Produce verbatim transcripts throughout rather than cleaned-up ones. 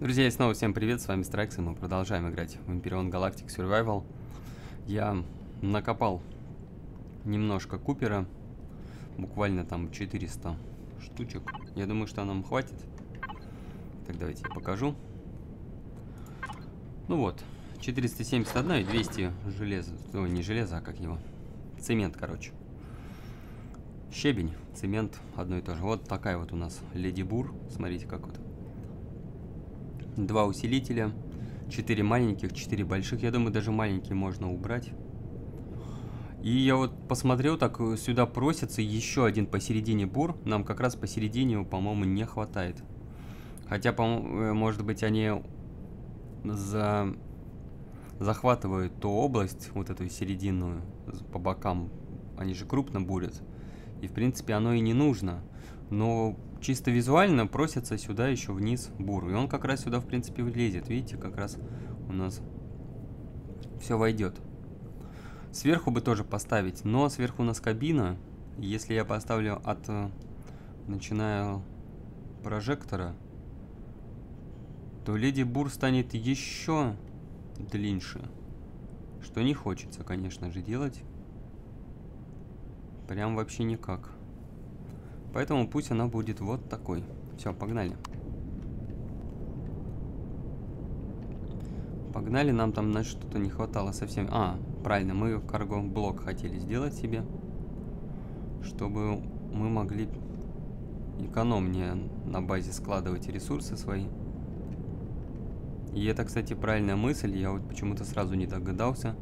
Друзья, и снова всем привет, с вами Страйкс, и мы продолжаем играть в Empyrion Galactic Survival. Я накопал немножко купера, буквально там четыреста штучек. Я думаю, что нам хватит. Так, давайте я покажу. Ну вот, четыреста семьдесят один и двести железа, ой, не железа, а как его, цемент, короче. Щебень, цемент, одно и то же. Вот такая вот у нас Леди Бур, смотрите, как вот. Два усилителя, четыре маленьких, четыре больших. Я думаю, даже маленькие можно убрать. И я вот посмотрел, так сюда просится еще один посередине бур. Нам как раз посередине его, по-моему, не хватает. Хотя, по-моему, может быть, они за... захватывают ту область, вот эту серединную, по бокам. Они же крупно бурят. И, в принципе, оно и не нужно. Но... чисто визуально просится сюда еще вниз бур. И он как раз сюда, в принципе, влезет. Видите, как раз у нас все войдет. Сверху бы тоже поставить, но сверху у нас кабина. Если я поставлю от, начиная прожектора, то Леди Бур станет еще длиннее. Что не хочется, конечно же, делать. Прям вообще никак. Поэтому пусть она будет вот такой. Все, погнали. Погнали, нам там на что-то не хватало совсем. А, правильно, мы карго-блок хотели сделать себе, чтобы мы могли экономнее на базе складывать ресурсы свои. И это, кстати, правильная мысль. Я вот почему-то сразу не догадался,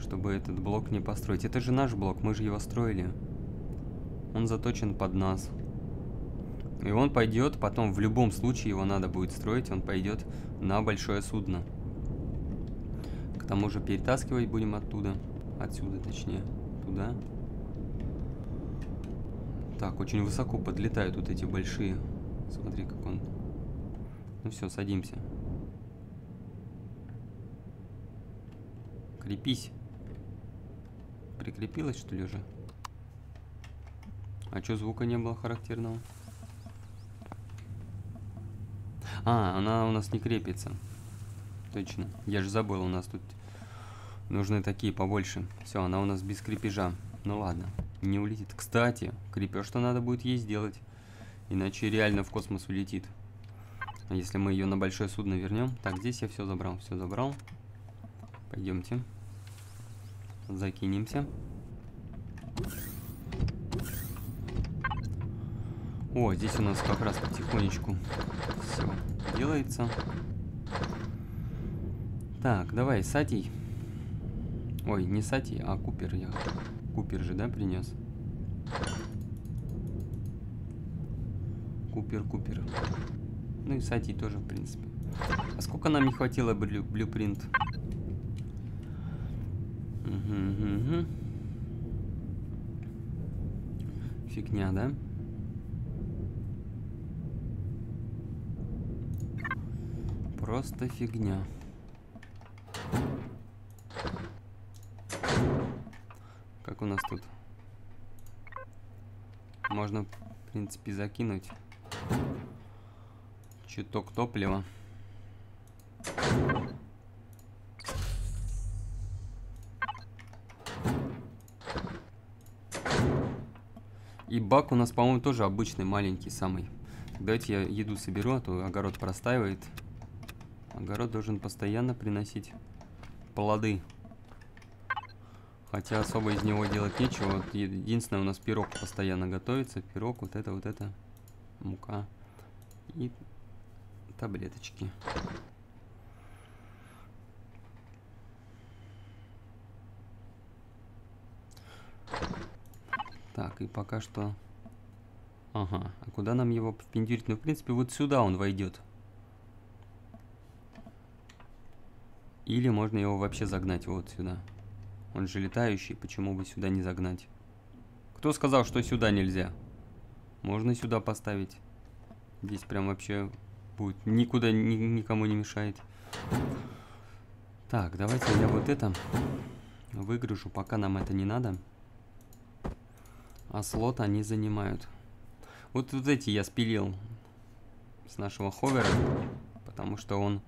чтобы этот блок не построить. Это же наш блок, мы же его строили. Он заточен под нас. И он пойдет, потом в любом случае его надо будет строить, он пойдет на большое судно. К тому же перетаскивать будем оттуда. Отсюда, точнее. Туда. Так, очень высоко подлетают вот эти большие. Смотри, как он. Ну все, садимся. Крепись. Прикрепилась, что ли, уже? А что звука не было характерного? А, она у нас не крепится. Точно. Я же забыл, у нас тут нужны такие побольше. Все, она у нас без крепежа. Ну ладно, не улетит. Кстати, крепеж-то надо будет ей сделать. Иначе реально в космос улетит. А если мы ее на большое судно вернем. Так, здесь я все забрал, все забрал. Пойдемте. Закинемся. О, здесь у нас как раз потихонечку все делается. Так, давай, Сатий. Ой, не Сатий, а Купер я. Купер же, да, принес? Купер, Купер. Ну и Сатий тоже, в принципе. А сколько нам не хватило блю блюпринт? Угу, угу. Фигня, да? Просто фигня. Как у нас тут? Можно, в принципе, закинуть чуток топлива. И бак у нас, по-моему, тоже обычный, маленький самый. Давайте я еду соберу, а то огород простаивает. Огород должен постоянно приносить плоды. Хотя особо из него делать нечего. Вот единственное, у нас пирог постоянно готовится. Пирог, вот это, вот это. Мука. И таблеточки. Так, и пока что... Ага, а куда нам его впендюрить? Ну, в принципе, вот сюда он войдет. Или можно его вообще загнать вот сюда. Он же летающий, почему бы сюда не загнать? Кто сказал, что сюда нельзя? Можно сюда поставить. Здесь прям вообще будет никуда, ни, никому не мешает. Так, давайте я вот это выгружу, пока нам это не надо. А слот они занимают. Вот, вот эти я спилил с нашего ховера. потому что он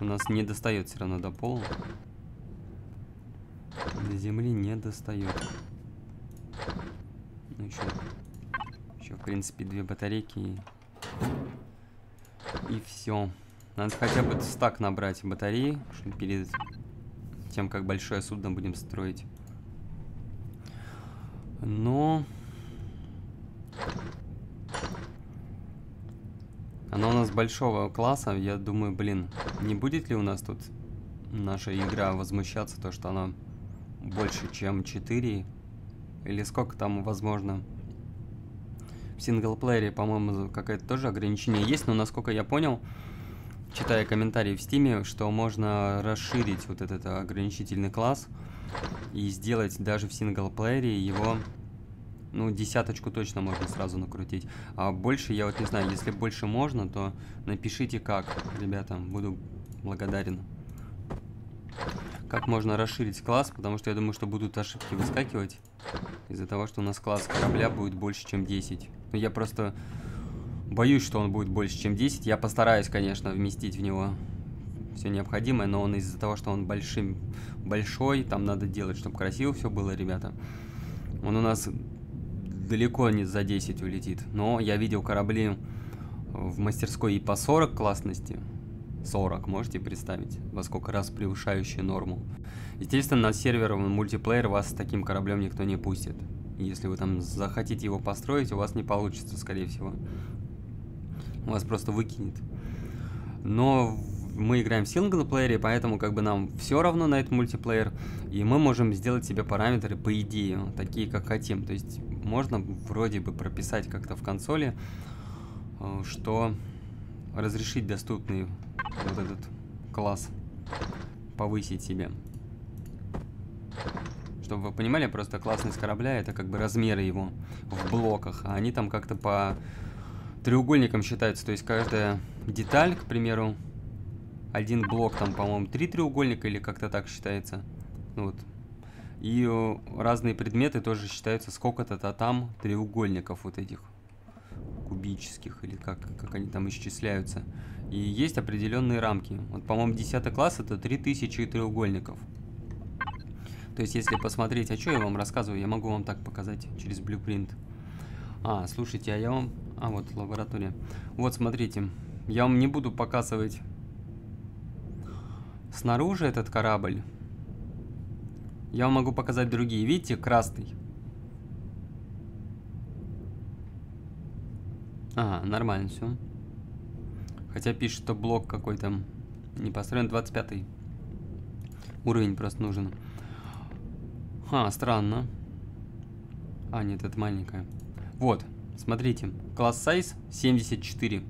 у нас не достает все равно до пола. До земли не достает. Ну еще, еще, в принципе, две батарейки и, и все. Надо хотя бы стак набрать батареи, чтобы перед тем, как большое судно будем строить. Но оно у нас большого класса, я думаю, блин, не будет ли у нас тут наша игра возмущаться, то что она больше, чем четыре, или сколько там, возможно. В синглплеере, по-моему, какое-то тоже ограничение есть, но, насколько я понял, читая комментарии в Стиме, что можно расширить вот этот ограничительный класс и сделать даже в синглплеере его... Ну, десяточку точно можно сразу накрутить. А больше, я вот не знаю, если больше можно, то напишите как, ребята, буду благодарен. Как можно расширить класс, потому что я думаю, что будут ошибки выскакивать из-за того, что у нас класс корабля будет больше, чем десять. Но я просто боюсь, что он будет больше, чем десять. Я постараюсь, конечно, вместить в него все необходимое, но он из-за того, что он большим, большой, там надо делать, чтобы красиво все было, ребята. Он у нас... далеко не за десять улетит, но я видел корабли в мастерской и по сорок классности, сорок, можете представить, во сколько раз превышающие норму. Естественно, на сервер мультиплеер вас с таким кораблем никто не пустит. Если вы там захотите его построить, у вас не получится, скорее всего. Вас просто выкинет. Но мы играем в синглплеере, поэтому как бы нам все равно на этот мультиплеер, и мы можем сделать себе параметры, по идее, такие, как хотим. То есть можно вроде бы прописать как-то в консоли, что разрешить доступный вот этот класс, повысить себе. Чтобы вы понимали, просто классность корабля — это как бы размеры его в блоках, а они там как-то по треугольникам считаются. То есть каждая деталь, к примеру, один блок, там, по-моему, три треугольника или как-то так считается. Ну, вот. И разные предметы тоже считаются сколько-то-то там треугольников вот этих кубических, или как, как они там исчисляются. И есть определенные рамки. Вот, по-моему, десятый класс — это три тысячи треугольников. То есть, если посмотреть, а что я вам рассказываю, я могу вам так показать через Blueprint. А, слушайте, а я вам... А, вот, лаборатория. Вот, смотрите, я вам не буду показывать... Снаружи этот корабль, я вам могу показать другие. Видите, красный. Ага, нормально все. Хотя пишет, что блок какой-то не построен, двадцать пятый уровень просто нужен. А, странно. А, нет, это маленькая. Вот, смотрите, класс size семьдесят четыре.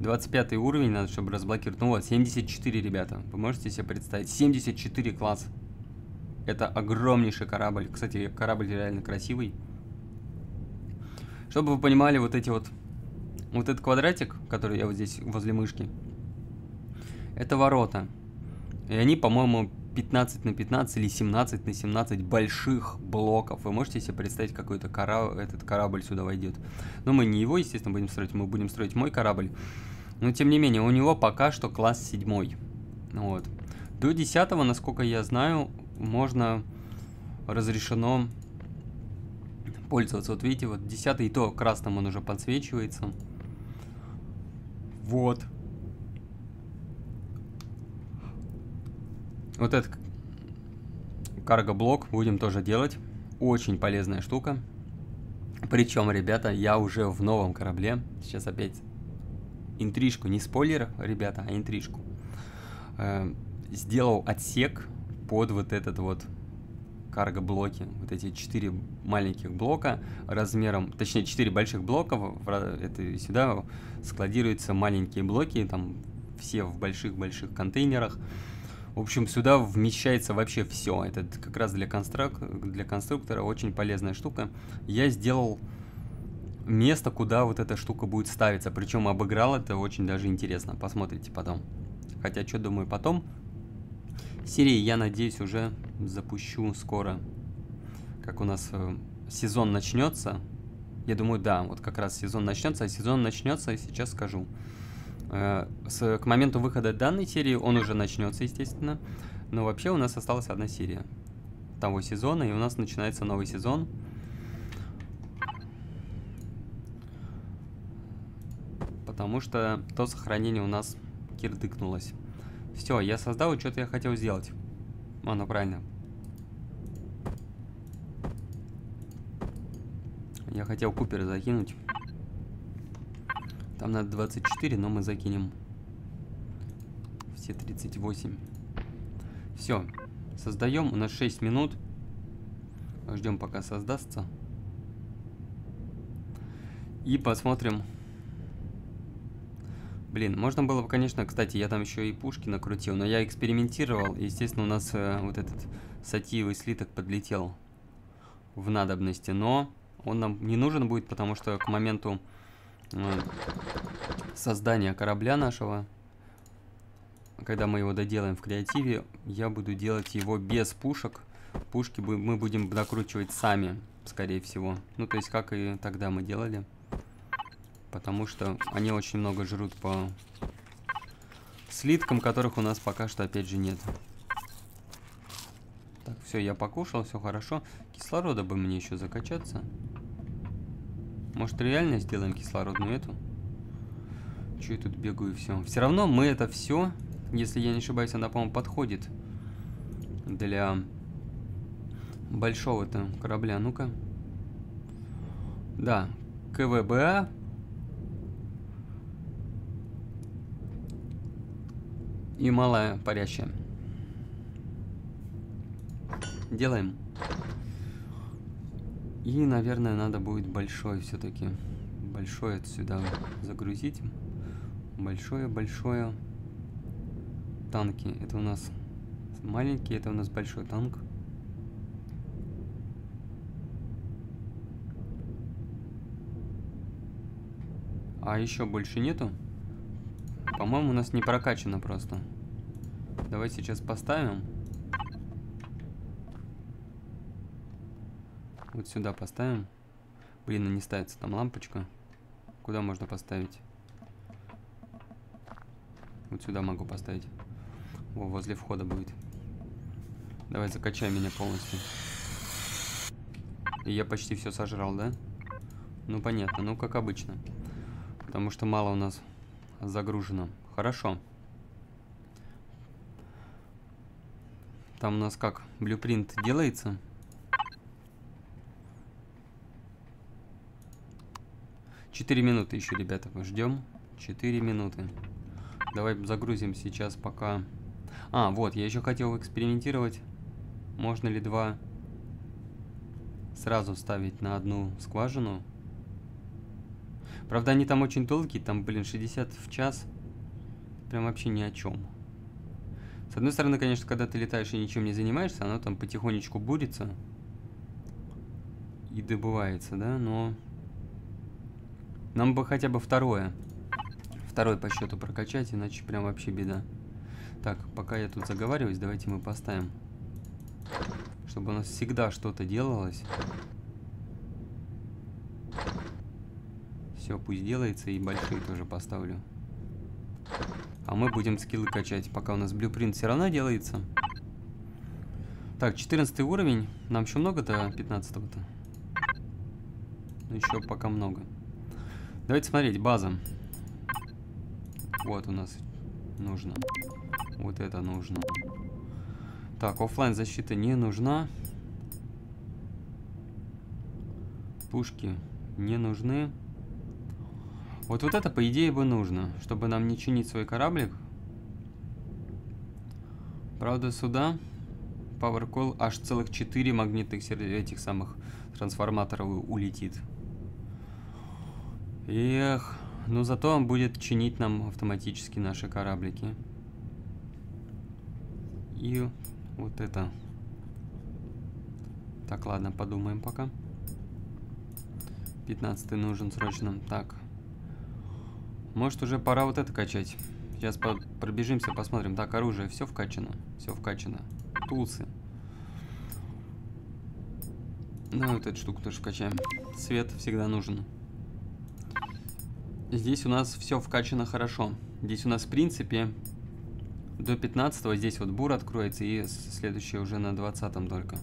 двадцать пятый уровень надо, чтобы разблокировать. Ну вот, семьдесят четыре, ребята. Вы можете себе представить? семьдесят четыре класс. Это огромнейший корабль. Кстати, корабль реально красивый. Чтобы вы понимали, вот эти вот... Вот этот квадратик, который я вот здесь возле мышки, это ворота. И они, по-моему, пятнадцать на пятнадцать или семнадцать на семнадцать больших блоков. Вы можете себе представить, какой -то кора... этот корабль сюда войдет. Но мы не его, естественно, будем строить. Мы будем строить мой корабль. Но, тем не менее, у него пока что класс седьмой. Вот. До десятого, насколько я знаю, можно разрешено пользоваться. Вот видите, вот десятый, и то красным он уже подсвечивается. Вот. Вот этот карго-блок будем тоже делать. Очень полезная штука. Причем, ребята, я уже в новом корабле. Сейчас опять интрижку, не спойлер, ребята, а интрижку. Э, сделал отсек под вот этот вот карго-блоки. Вот эти четыре маленьких блока размером... Точнее, четыре больших блока. Это сюда складируются маленькие блоки. Там все в больших-больших контейнерах. В общем, сюда вмещается вообще все. Это как раз для, конструк... для конструктора очень полезная штука. Я сделал место, куда вот эта штука будет ставиться. Причем обыграл это очень даже интересно. Посмотрите потом. Хотя, что думаю, потом. Серии, я надеюсь, уже запущу скоро. Как у нас э, сезон начнется. Я думаю, да, вот как раз сезон начнется. А сезон начнется, и сейчас скажу. К моменту выхода данной серии он уже начнется, естественно. Но вообще у нас осталась одна серия того сезона, и у нас начинается новый сезон. Потому что то сохранение у нас кирдыкнулось. Все, я создал, что-то я хотел сделать. Оно правильно. Я хотел Купера закинуть. Там надо двадцать четыре, но мы закинем все тридцать восемь. Все, создаем. У нас шесть минут. Ждем, пока создастся. И посмотрим. Блин, можно было бы, конечно, кстати, я там еще и пушки накрутил, но я экспериментировал, и, естественно, у нас э, вот этот сатиевый слиток подлетел в надобности, но он нам не нужен будет, потому что к моменту э, создания корабля нашего, когда мы его доделаем в креативе, я буду делать его без пушек. Пушки мы будем накручивать сами, скорее всего. Ну, то есть, как и тогда мы делали. Потому что они очень много жрут по слиткам, которых у нас пока что, опять же, нет. Так, все, я покушал, все хорошо. Кислорода бы мне еще закачаться. Может, реально сделаем кислородную эту? Че я тут бегаю, все. Все равно мы это все, если я не ошибаюсь, она, по-моему, подходит для большого-то корабля. Ну-ка. Да, КВБА. И малая парящая. Делаем. И, наверное, надо будет большой все-таки. Большой отсюда загрузить. Большое-большое. Танки. Это у нас маленький, это у нас большой танк. А еще больше нету? По-моему, у нас не прокачано просто. Давай сейчас поставим. Вот сюда поставим. Блин, она не ставится. Там лампочка. Куда можно поставить? Вот сюда могу поставить. О, возле входа будет. Давай, закачай меня полностью. И я почти все сожрал, да? Ну, понятно. Ну, как обычно. Потому что мало у нас... загружено. Хорошо. Там у нас как? Блюпринт делается. четыре минуты еще, ребята. Ждем. четыре минуты. Давай загрузим сейчас пока. А, вот. Я еще хотел экспериментировать. Можно ли два сразу ставить на одну скважину? Правда, они там очень долгие, там, блин, шестьдесят в час. Прям вообще ни о чем. С одной стороны, конечно, когда ты летаешь и ничем не занимаешься, оно там потихонечку бурится. И добывается, да, но... нам бы хотя бы второе. Второй по счету прокачать, иначе прям вообще беда. Так, пока я тут заговариваюсь, давайте мы поставим. Чтобы у нас всегда что-то делалось. Все, пусть делается, и большие тоже поставлю. А мы будем скиллы качать, пока у нас блюпринт все равно делается. Так, четырнадцатый уровень. Нам еще много-то, пятнадцатого-то? Ну, еще пока много. Давайте смотреть, база. Вот у нас нужно. Вот это нужно. Так, оффлайн защита не нужна. Пушки не нужны. Вот вот это, по идее, бы нужно, чтобы нам не чинить свой кораблик. Правда, сюда Power Call аж целых четыре магнитных этих самых трансформаторов улетит. Эх, ну зато он будет чинить нам автоматически наши кораблики. И вот это. Так, ладно, подумаем пока. пятнадцатый нужен срочно. Так. Может, уже пора вот это качать. Сейчас по пробежимся, посмотрим. Так, оружие, все вкачано. Все вкачано. Тулсы. Ну, вот эту штуку тоже вкачаем. Свет всегда нужен. Здесь у нас все вкачано хорошо. Здесь у нас, в принципе, до пятнадцатого здесь вот бур откроется, и следующее уже на двадцатом только.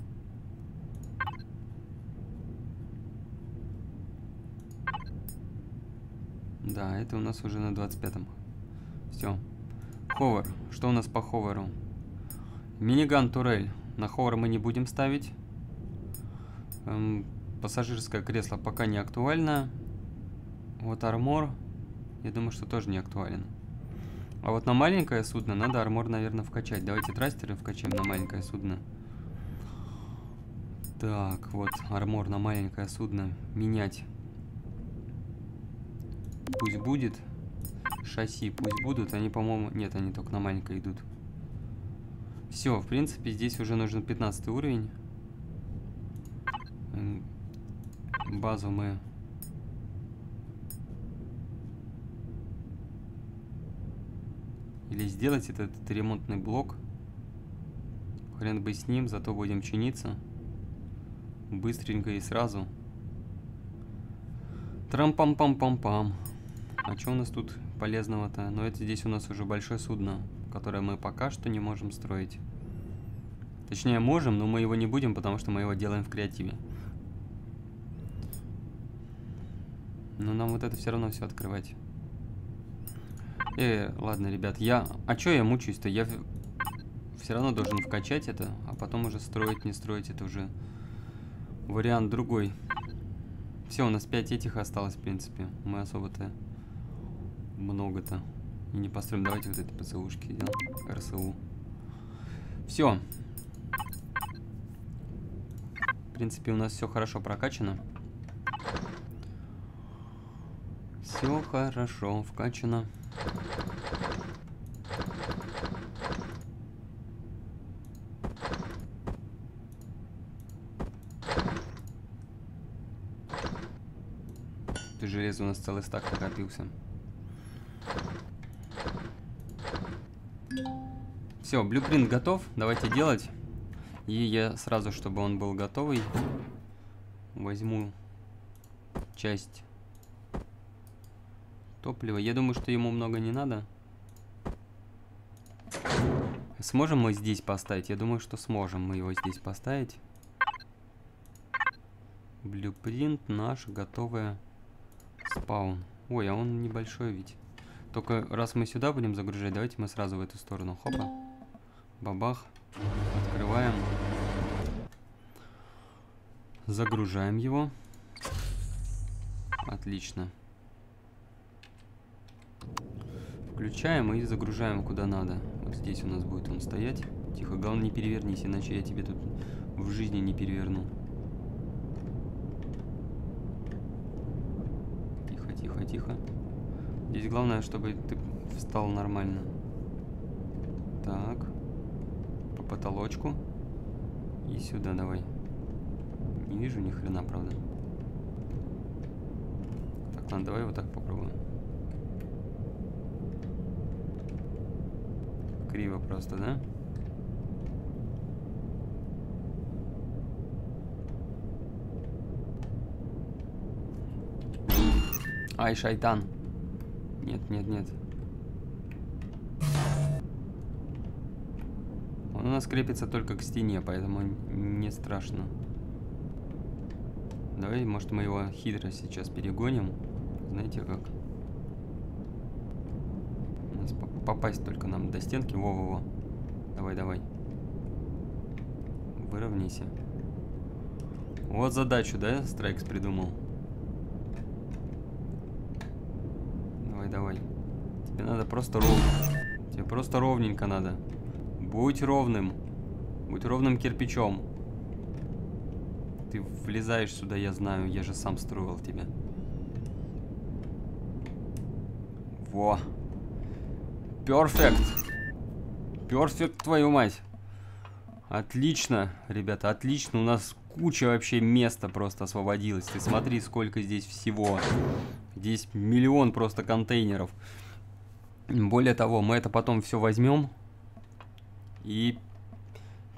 Да, это у нас уже на двадцать пятом. Все. Ховер. Что у нас по ховеру? Миниган турель. На ховер мы не будем ставить. Эм, пассажирское кресло пока не актуально. Вот армор. Я думаю, что тоже не актуален. А вот на маленькое судно надо армор, наверное, вкачать. Давайте трастеры вкачаем на маленькое судно. Так, вот армор на маленькое судно. Менять. Пусть будет. Шасси пусть будут. Они, по-моему... Нет, они только на маленькое идут. Все, в принципе, здесь уже нужен пятнадцатый уровень. Базу мы... Или сделать этот, этот ремонтный блок. Хрен бы с ним, зато будем чиниться. Быстренько и сразу. Трам-пам-пам-пам-пам. А что у нас тут полезного-то? Но это здесь у нас уже большое судно, которое мы пока что не можем строить. Точнее, можем, но мы его не будем, потому что мы его делаем в креативе. Но нам вот это все равно все открывать. Э, ладно, ребят, я... А чё я мучаюсь-то? Я все равно должен вкачать это, а потом уже строить, не строить, это уже вариант другой. Все, у нас пять этих осталось, в принципе. Мы особо-то много-то и не построим. Давайте вот эти ПЦУшки делаем. РСУ. Все. В принципе, у нас все хорошо прокачано. Все хорошо вкачано. Ты железо у нас целый стак накопился. Все, блюпринт готов. Давайте делать. И я сразу, чтобы он был готовый, возьму часть топлива. Я думаю, что ему много не надо. Сможем мы здесь поставить? Я думаю, что сможем мы его здесь поставить. Блюпринт наш, готовая спаун. Ой, а он небольшой ведь. Только раз мы сюда будем загружать, давайте мы сразу в эту сторону. Хопа. Бабах. Открываем. Загружаем его. Отлично. Включаем и загружаем куда надо. Вот здесь у нас будет он стоять. Тихо, главное, не перевернись, иначе я тебе тут в жизни не переверну. Тихо, тихо, тихо. Здесь главное, чтобы ты встал нормально. Так. По потолочку. И сюда давай. Не вижу ни хрена, правда. Так, ладно, давай вот так попробуем. Криво просто, да? Ай, шайтан. Нет, нет, нет. Он у нас крепится только к стене, поэтому не страшно. Давай, может, мы его хитро сейчас перегоним. Знаете как? Попасть только нам до стенки. Во-во-во. Давай-давай. Выровняйся. Вот задачу, да, Страйкс придумал? Давай-давай. Тебе надо просто ровно. Тебе просто ровненько надо. Будь ровным. Будь ровным кирпичом. Ты влезаешь сюда, я знаю. Я же сам строил тебя. Во. Перфект. Перфект, твою мать. Отлично, ребята, отлично. У нас куча вообще места просто освободилась. Ты смотри, сколько здесь всего. Здесь миллион просто контейнеров. Более того, мы это потом все возьмем и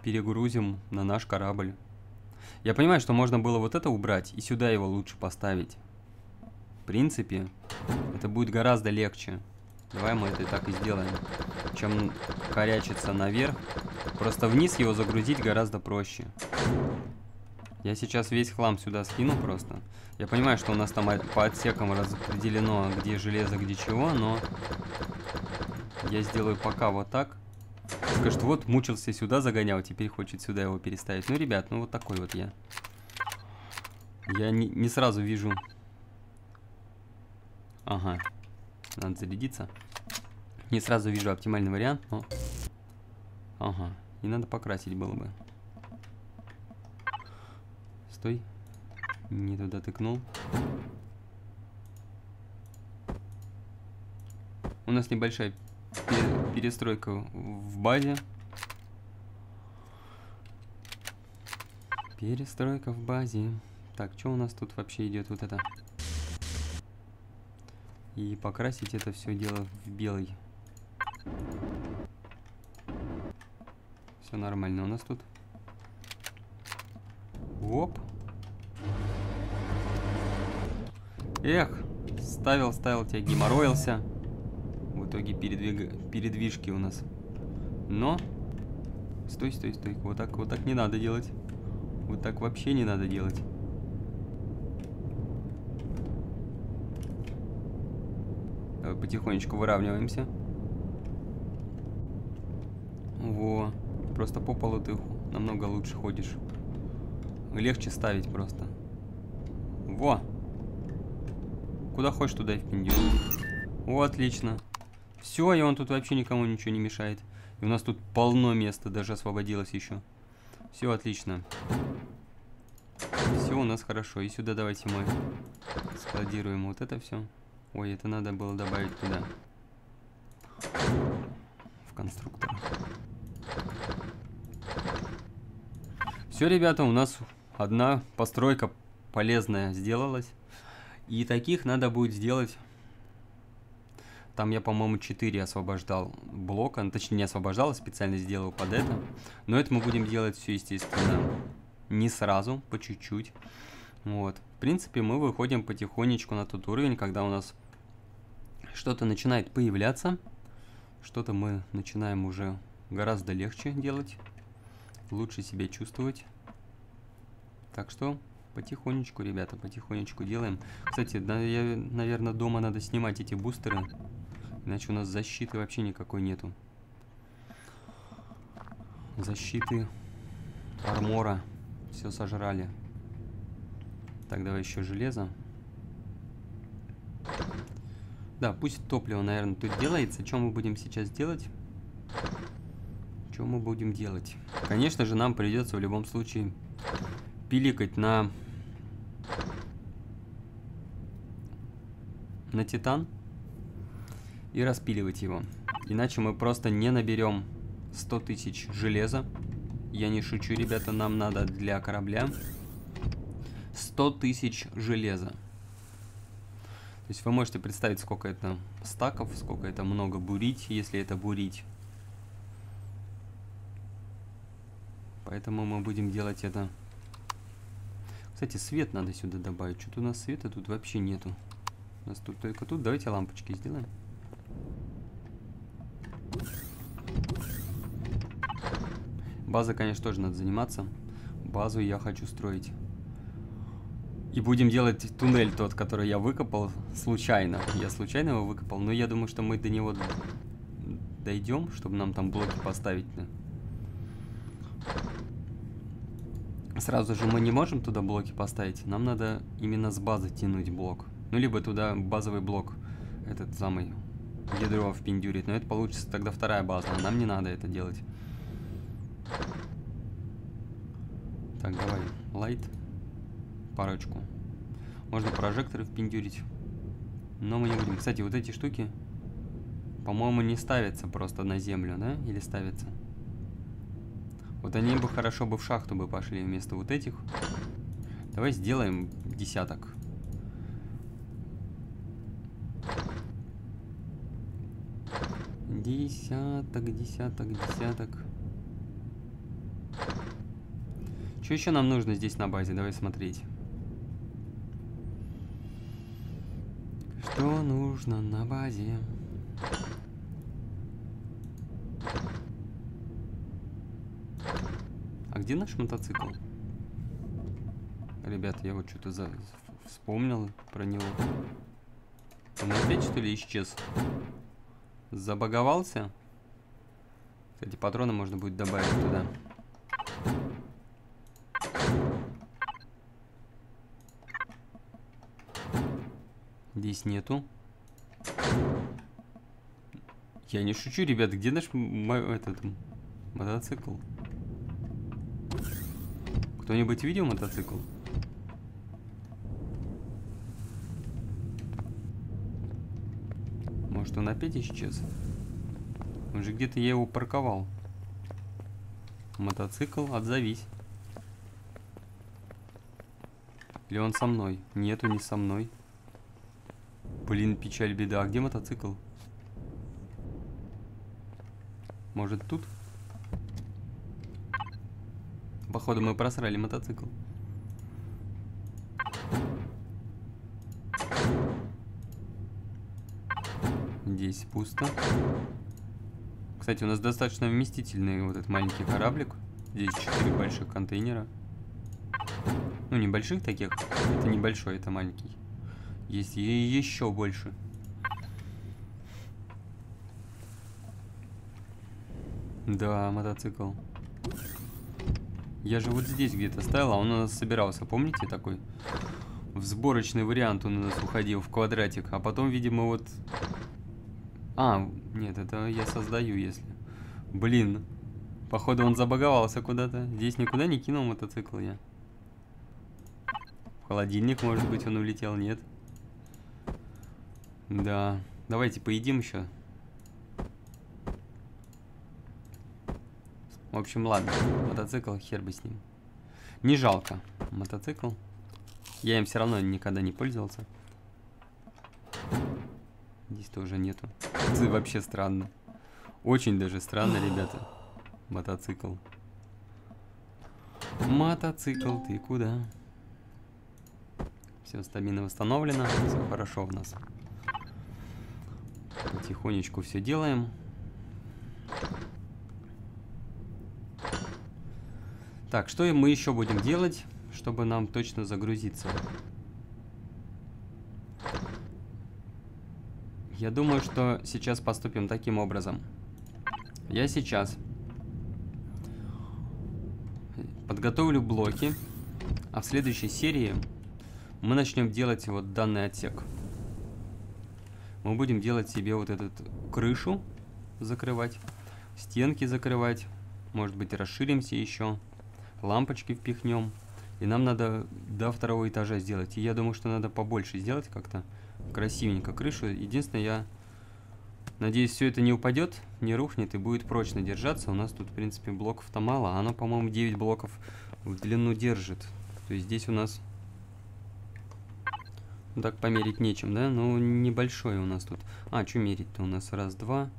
перегрузим на наш корабль. Я понимаю, что можно было вот это убрать и сюда его лучше поставить. В принципе, Это будет гораздо легче. Давай мы это и так и сделаем. Чем корячиться наверх. Просто вниз его загрузить гораздо проще. Я сейчас весь хлам сюда скину просто. Я понимаю, что у нас там по отсекам распределено, где железо, где чего, но я сделаю пока вот так. Скажет, вот мучился сюда, загонял, теперь хочет сюда его переставить. Ну, ребят, ну вот такой вот я. Я не, не сразу вижу. Ага, надо зарядиться. Не сразу вижу оптимальный вариант, но... Ага, и надо покрасить было бы. Стой. Не туда тыкнул. У нас небольшая перестройка в базе. Перестройка в базе. Так, что у нас тут вообще идет вот это? И покрасить это все дело в белый. Все нормально у нас тут. Оп. Эх, ставил, ставил, тебя геморроился. В итоге передвиг... передвижки у нас. Но... Стой, стой, стой. Вот так, вот так не надо делать. Вот так вообще не надо делать. Давай потихонечку выравниваемся. Во. Просто по полу ты намного лучше ходишь. Легче ставить просто. Во! Куда хочешь, туда и впендюр. О, отлично. Все, и он тут вообще никому ничего не мешает. И у нас тут полно места, даже освободилось еще. Все, отлично. Все у нас хорошо. И сюда давайте мы складируем вот это все. Ой, это надо было добавить туда. В конструктор. Все, ребята, у нас... Одна постройка полезная сделалась. И таких надо будет сделать... Там я, по-моему, четыре освобождал блока. Точнее, не освобождал, а специально сделал под это. Но это мы будем делать все, естественно, не сразу, по чуть-чуть. Вот. В принципе, мы выходим потихонечку на тот уровень, когда у нас что-то начинает появляться. Что-то мы начинаем уже гораздо легче делать. Лучше себя чувствовать. Так что потихонечку, ребята, потихонечку делаем. Кстати, я, наверное, дома надо снимать эти бустеры, иначе у нас защиты вообще никакой нету. Защиты, армора, все сожрали. Так, давай еще железо. Да, пусть топливо, наверное, тут делается. Что мы будем сейчас делать? Что мы будем делать? Конечно же, нам придется в любом случае... пиликать на на титан и распиливать его, иначе мы просто не наберем сто тысяч железа. Я не шучу, ребята, нам надо для корабля сто тысяч железа. То есть вы можете представить, сколько это стаков, сколько это много бурить, если это бурить. Поэтому мы будем делать это. Кстати, свет надо сюда добавить. Что-то у нас света тут вообще нету. У нас тут только тут. Давайте лампочки сделаем. База, конечно, тоже надо заниматься. Базу я хочу строить. И будем делать туннель тот, который я выкопал случайно. Я случайно его выкопал, но я думаю, что мы до него дойдем, чтобы нам там блоки поставить. Сразу же мы не можем туда блоки поставить. Нам надо именно с базы тянуть блок. Ну, либо туда базовый блок, этот самый, ядро впендюрит. Но это получится тогда вторая база. А нам не надо это делать. Так, давай. Лайт. Парочку. Можно прожекторы впендюрить. Но мы не будем. Кстати, вот эти штуки, по-моему, не ставятся просто на землю, да? Или ставятся? Вот они бы хорошо бы в шахту бы пошли вместо вот этих. Давай сделаем десяток. Десяток, десяток, десяток. Что еще нам нужно здесь на базе? Давай смотреть. Что нужно на базе? А где наш мотоцикл? Ребят, я вот что-то за... вспомнил про него. Он опять что ли исчез? Забаговался? Кстати, патроны можно будет добавить туда. Здесь нету. Я не шучу, ребят. Где наш этот мотоцикл? Кто-нибудь видел мотоцикл? Может, он опять исчез? Он же где-то, я его парковал. Мотоцикл, отзовись. Или он со мной? Нет, он не со мной. Блин, печаль, беда. А где мотоцикл? Может, тут? Походу, мы просрали мотоцикл. Здесь пусто. Кстати, у нас достаточно вместительный вот этот маленький кораблик. Здесь четыре больших контейнера. Ну, небольших таких. Это небольшой, это маленький. Есть и еще больше. Да, мотоцикл. Я же вот здесь где-то ставил, а он у нас собирался, помните, такой? В сборочный вариант он у нас уходил, в квадратик. А потом, видимо, вот... А, нет, это я создаю, если... Блин, походу он забаговался куда-то. Здесь никуда не кинул мотоцикл я. В холодильник, может быть, он улетел, нет? Да, давайте поедим еще. В общем, ладно, мотоцикл, хер бы с ним. Не жалко мотоцикл. Я им все равно никогда не пользовался. Здесь тоже нету. Это вообще странно. Очень даже странно, ребята. Мотоцикл. Мотоцикл, ты куда? Все, стамина восстановлена. Все хорошо у нас. Потихонечку все делаем. Так, что мы еще будем делать, чтобы нам точно загрузиться? Я думаю, что сейчас поступим таким образом. Я сейчас подготовлю блоки, а в следующей серии мы начнем делать вот данный отсек. Мы будем делать себе вот эту крышу, закрывать, стенки закрывать, может быть, расширимся еще, лампочки впихнем. И нам надо до второго этажа сделать. И я думаю, что надо побольше сделать как-то, красивенько крышу. Единственное, я надеюсь, все это не упадет, не рухнет и будет прочно держаться. У нас тут, в принципе, блоков-то мало. Оно, по-моему, девять блоков в длину держит. То есть здесь у нас... Так померить нечем, да? Ну, небольшое у нас тут. А, что мерить-то у нас? Раз, два,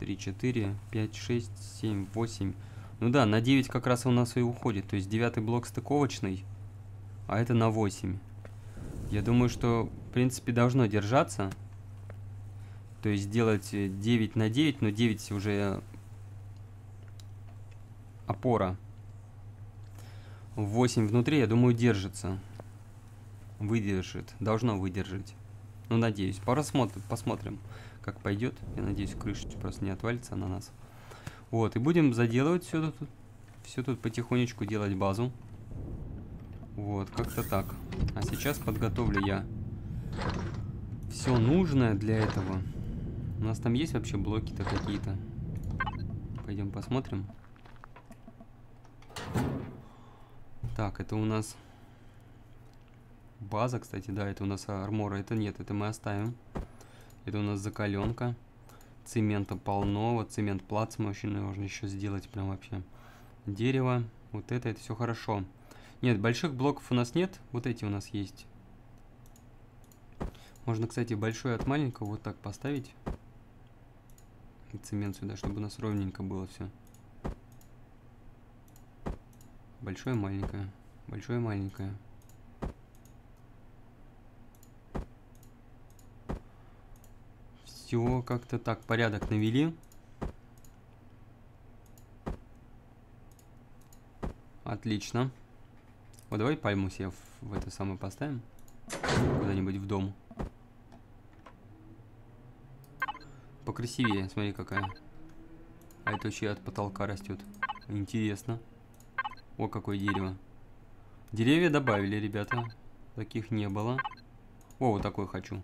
три, четыре, пять, шесть, семь, восемь. Ну да, на девять как раз у нас и уходит. То есть девятый блок стыковочный, а это на восемь. Я думаю, что, в принципе, должно держаться. То есть сделать девять на девять, но девять уже опора. восемь внутри, я думаю, держится. Выдержит, должно выдержать. Ну, надеюсь. Посмотрим, посмотрим, как пойдет. Я надеюсь, крыша просто не отвалится на нас. Вот, и будем заделывать все тут. Все тут потихонечку делать базу. Вот, как-то так. А сейчас подготовлю я все нужное для этого. У нас там есть вообще блоки-то какие-то? Пойдем посмотрим. Так, это у нас... База, кстати, да, это у нас армора. Это нет, это мы оставим. Это у нас закаленка. Цемента полно. Вот цемент плацма очень нужно еще сделать прям вообще. Дерево. Вот это, это все хорошо. Нет, больших блоков у нас нет. Вот эти у нас есть. Можно, кстати, большой от маленького вот так поставить. И цемент сюда, чтобы у нас ровненько было все. Большое, маленькое. Большое, маленькое. его как-то так, порядок навели. Отлично. Вот давай пальму себе в, в это самое поставим. Куда-нибудь в дом. Покрасивее, смотри какая. А это вообще от потолка растет. Интересно. О, какое дерево. Деревья добавили, ребята. Таких не было. О, вот такой хочу.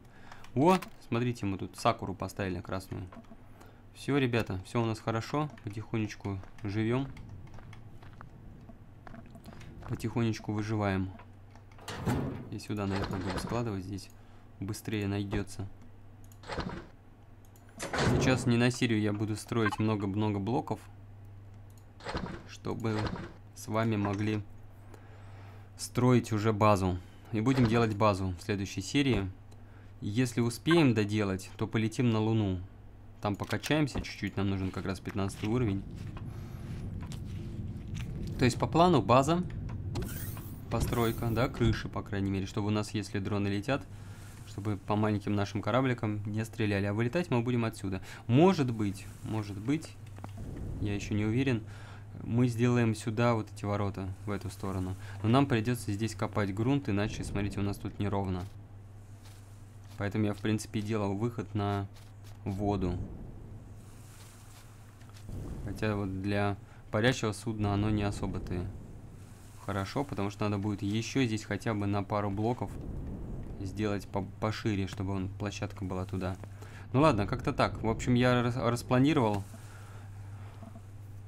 О, смотрите, мы тут сакуру поставили красную. Все, ребята, все у нас хорошо. Потихонечку живем. Потихонечку выживаем. И сюда, наверное, будем складывать. Здесь быстрее найдется. Сейчас не на серию я буду строить много-много блоков, чтобы с вами могли строить уже базу. И будем делать базу в следующей серии. Если успеем доделать, то полетим на Луну. Там покачаемся чуть-чуть, нам нужен как раз пятнадцатый уровень. То есть по плану база, постройка, да, крыши, по крайней мере, чтобы у нас, если дроны летят, чтобы по маленьким нашим корабликам не стреляли. А вылетать мы будем отсюда. Может быть, может быть, я еще не уверен, мы сделаем сюда вот эти ворота, в эту сторону. Но нам придется здесь копать грунт, иначе, смотрите, у нас тут неровно. Поэтому я, в принципе, делал выход на воду. Хотя вот для парящего судна оно не особо-то хорошо, потому что надо будет еще здесь хотя бы на пару блоков сделать по пошире, чтобы он, площадка была туда. Ну ладно, как-то так. В общем, я рас распланировал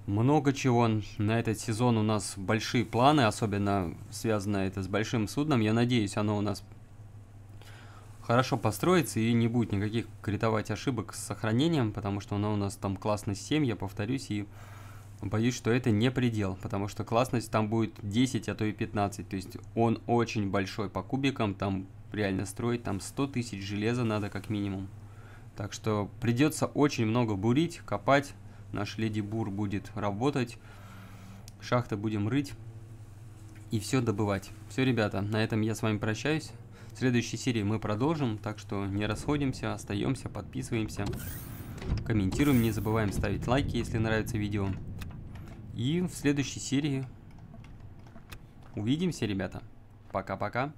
много чего. На этот сезон у нас большие планы, особенно связано это с большим судном. Я надеюсь, оно у нас хорошо построится и не будет никаких критовать ошибок с сохранением, потому что оно у нас там классность семь, я повторюсь, и боюсь, что это не предел, потому что классность там будет десять, а то и пятнадцать. То есть он очень большой по кубикам, там реально строить, там сто тысяч железа надо как минимум. Так что придется очень много бурить, копать. Наш леди бур будет работать. Шахты будем рыть. И все добывать. Все, ребята, на этом я с вами прощаюсь. В следующей серии мы продолжим, так что не расходимся, остаемся, подписываемся, комментируем, не забываем ставить лайки, если нравится видео. И в следующей серии увидимся, ребята. Пока-пока.